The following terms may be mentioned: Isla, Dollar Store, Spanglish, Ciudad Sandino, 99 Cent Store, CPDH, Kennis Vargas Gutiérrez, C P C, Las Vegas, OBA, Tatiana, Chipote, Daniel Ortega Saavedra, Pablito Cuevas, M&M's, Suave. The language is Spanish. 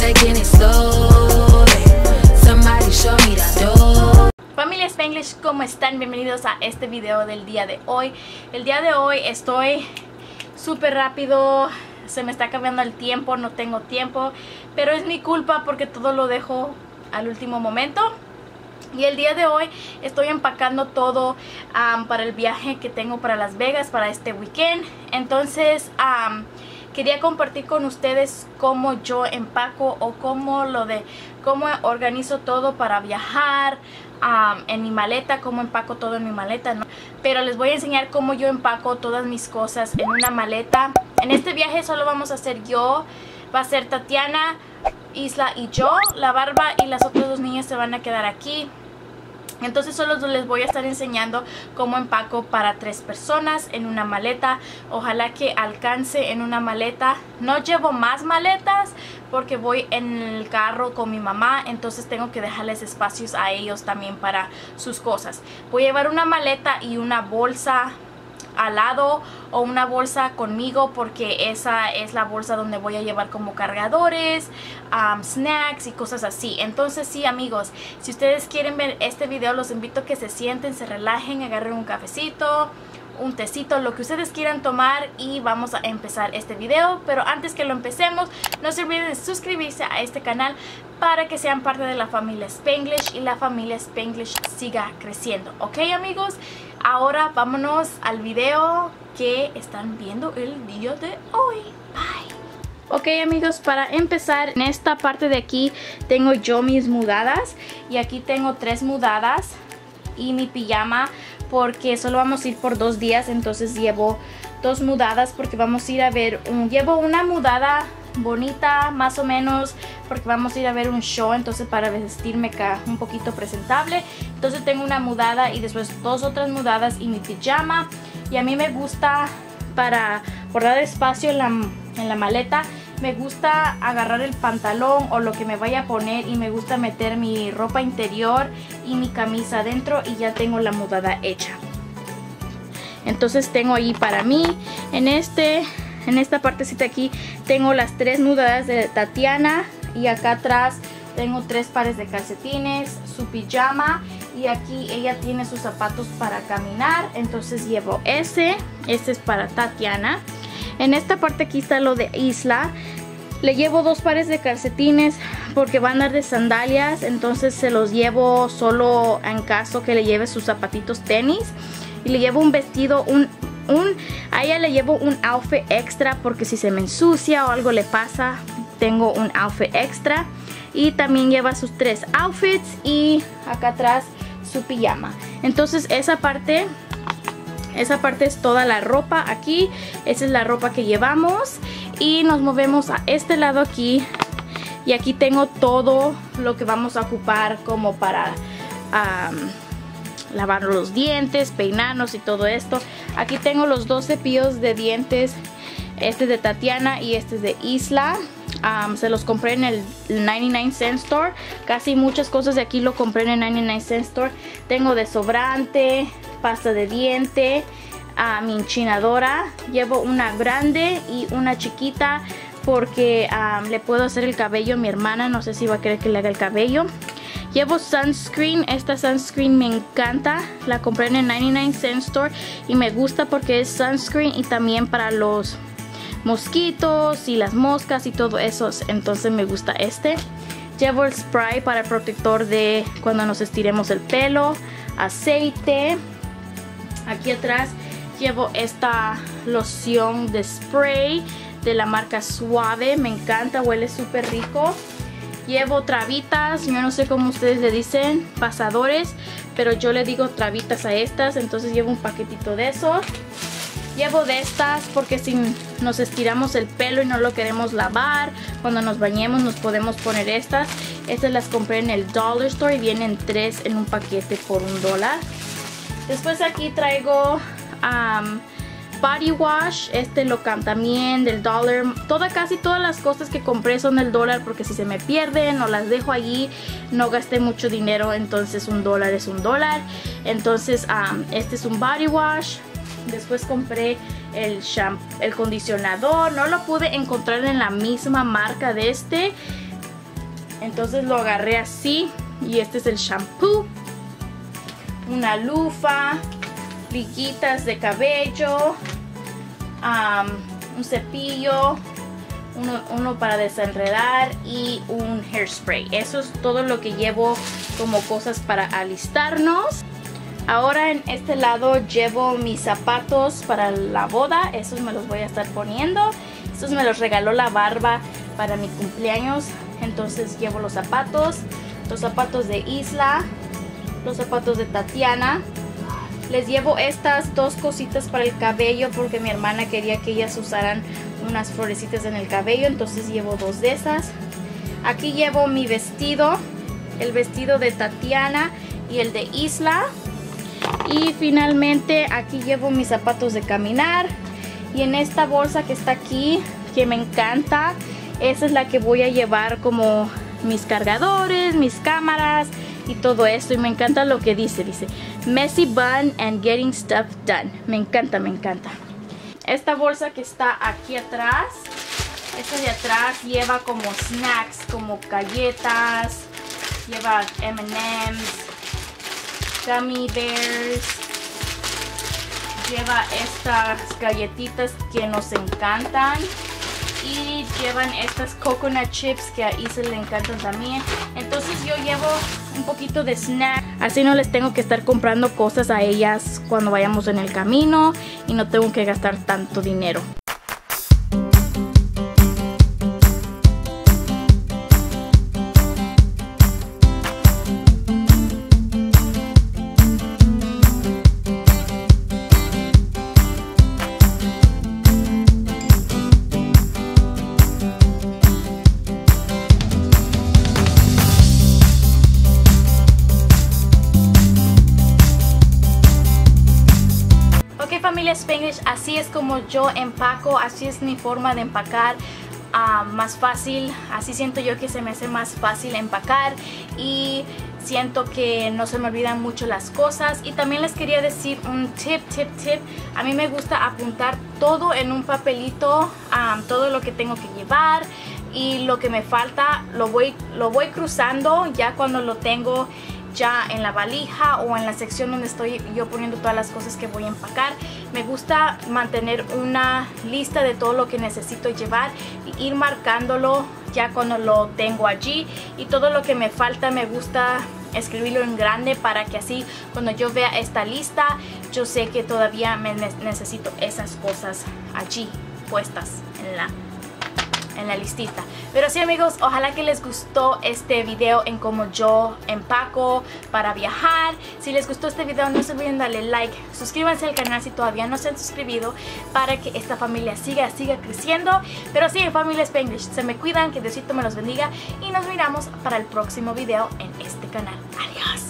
taking it slowly. Somebody show me that door. Familia Spanglish, ¿cómo están? Bienvenidos a este video del día de hoy. El día de hoy estoy súper rápido, se me está cambiando el tiempo, no tengo tiempo, pero es mi culpa porque todo lo dejo al último momento. Y el día de hoy estoy empacando todo para el viaje que tengo para Las Vegas para este weekend. Entonces quería compartir con ustedes cómo yo empaco o cómo organizo todo para viajar en mi maleta, cómo empaco todo en mi maleta, ¿no? Pero les voy a enseñar cómo yo empaco todas mis cosas en una maleta. En este viaje solo vamos a ser yo, va a ser Tatiana, Isla y yo. La Barba y las otras dos niñas se van a quedar aquí. Entonces solo les voy a estar enseñando cómo empaco para 3 personas en una maleta. Ojalá que alcance en una maleta. No llevo más maletas porque voy en el carro con mi mamá, entonces tengo que dejarles espacios a ellos también para sus cosas. Voy a llevar una maleta y una bolsa al lado o una bolsa conmigo, porque esa es la bolsa donde voy a llevar como cargadores, snacks y cosas así. Entonces sí, amigos, si ustedes quieren ver este video, los invito a que se sienten, se relajen, agarren un cafecito, un tecito, lo que ustedes quieran tomar, y vamos a empezar este video. Pero antes que lo empecemos, no se olviden de suscribirse a este canal para que sean parte de la familia Spanglish y la familia Spanglish siga creciendo. Ok, amigos, ahora vámonos al video que están viendo el día de hoy. Bye. Ok, amigos, para empezar, en esta parte de aquí tengo yo mis mudadas, y aquí tengo 3 mudadas y mi pijama, porque solo vamos a ir por 2 días. Entonces llevo 2 mudadas porque vamos a ir a ver llevo una mudada bonita más o menos porque vamos a ir a ver un show, entonces para vestirme un poquito presentable. Entonces tengo una mudada y después 2 otras mudadas y mi pijama. Y a mí me gusta, para guardar espacio en la maleta, me gusta agarrar el pantalón o lo que me vaya a poner, y me gusta meter mi ropa interior y mi camisa adentro, y ya tengo la mudada hecha. Entonces tengo ahí para mí, en esta partecita aquí tengo las 3 mudadas de Tatiana, y acá atrás tengo 3 pares de calcetines, su pijama, y aquí ella tiene sus zapatos para caminar. Entonces llevo este es para Tatiana. En esta parte aquí está lo de Isla. Le llevo 2 pares de calcetines porque va a andar de sandalias, entonces se los llevo solo en caso que le lleve sus zapatitos tenis. Y le llevo un vestido, a ella le llevo un outfit extra porque si se me ensucia o algo le pasa, tengo un outfit extra. Y también lleva sus 3 outfits y acá atrás su pijama. Entonces esa parte es toda la ropa aquí. Esa es la ropa que llevamos. Y nos movemos a este lado aquí. Y aquí tengo todo lo que vamos a ocupar como para lavar los dientes, peinarnos y todo esto. Aquí tengo los 2 cepillos de dientes. Este es de Tatiana y este es de Isla. Se los compré en el 99 Cent Store. Casi muchas cosas de aquí lo compré en el 99 Cent Store. Tengo desodorante, pasta de diente, mi enchinadora. Llevo una grande y una chiquita porque le puedo hacer el cabello a mi hermana. No sé si va a querer que le haga el cabello. Llevo sunscreen. Esta sunscreen me encanta. La compré en el 99 Cent Store y me gusta porque es sunscreen y también para los mosquitos y las moscas y todo eso. Entonces me gusta este. Llevo el spray para el protector de cuando nos estiremos el pelo. Aceite. Aquí atrás llevo esta loción de spray de la marca Suave. Me encanta, huele súper rico. Llevo trabitas. Yo no sé cómo ustedes le dicen, pasadores, pero yo le digo trabitas a estas. Entonces llevo un paquetito de esos. Llevo de estas porque si nos estiramos el pelo y no lo queremos lavar, cuando nos bañemos nos podemos poner estas. Estas las compré en el Dollar Store y vienen 3 en un paquete por $1. Después aquí traigo body wash. Este lo también del Dollar. Casi todas las cosas que compré son del Dollar porque si se me pierden o las dejo allí, no gasté mucho dinero. Entonces $1 es $1. Entonces este es un body wash. Después compré el shampoo, el condicionador. No lo pude encontrar en la misma marca de este, Entonces lo agarré así y este es el shampoo, una lufa, liguitas de cabello, un cepillo, uno para desenredar y un hairspray. Eso es todo lo que llevo como cosas para alistarnos. Ahora en este lado llevo mis zapatos para la boda. Esos me los voy a estar poniendo. Estos me los regaló la barba para mi cumpleaños. Entonces llevo los zapatos de Isla, los zapatos de Tatiana. Les llevo estas dos cositas para el cabello porque mi hermana quería que ellas usaran unas florecitas en el cabello. Entonces llevo dos de esas. Aquí llevo mi vestido, el vestido de Tatiana y el de Isla. Y finalmente aquí llevo mis zapatos de caminar. Y en esta bolsa que está aquí, que me encanta, esa es la que voy a llevar como mis cargadores, mis cámaras y todo esto. Y me encanta lo que dice, dice messy bun and getting stuff done. Me encanta, me encanta. Esta bolsa que está aquí atrás, esta de atrás lleva como snacks, como galletas, lleva M&M's, gummy bears, lleva estas galletitas que nos encantan y llevan estas coconut chips que a Isla le encantan también. Entonces yo llevo un poquito de snack, así no les tengo que estar comprando cosas a ellas cuando vayamos en el camino y no tengo que gastar tanto dinero. Spanglish, así es como yo empaco, así es mi forma de empacar, más fácil, así siento yo que se me hace más fácil empacar y siento que no se me olvidan mucho las cosas. Y también les quería decir un tip, a mí me gusta apuntar todo en un papelito, todo lo que tengo que llevar y lo que me falta lo voy cruzando ya cuando lo tengo ya en la valija o en la sección donde estoy yo poniendo todas las cosas que voy a empacar. Me gusta mantener una lista de todo lo que necesito llevar y ir marcándolo ya cuando lo tengo allí, y todo lo que me falta me gusta escribirlo en grande para que así cuando yo vea esta lista yo sé que todavía me necesito esas cosas allí puestas en la listita. Pero sí, amigos, ojalá que les gustó este video en cómo yo empaco para viajar. Si les gustó este video, no se olviden darle like, suscríbanse al canal si todavía no se han suscribido, para que esta familia siga creciendo. Pero sí, familia Spanglish, se me cuidan, que Diosito me los bendiga y nos miramos para el próximo video en este canal. Adiós.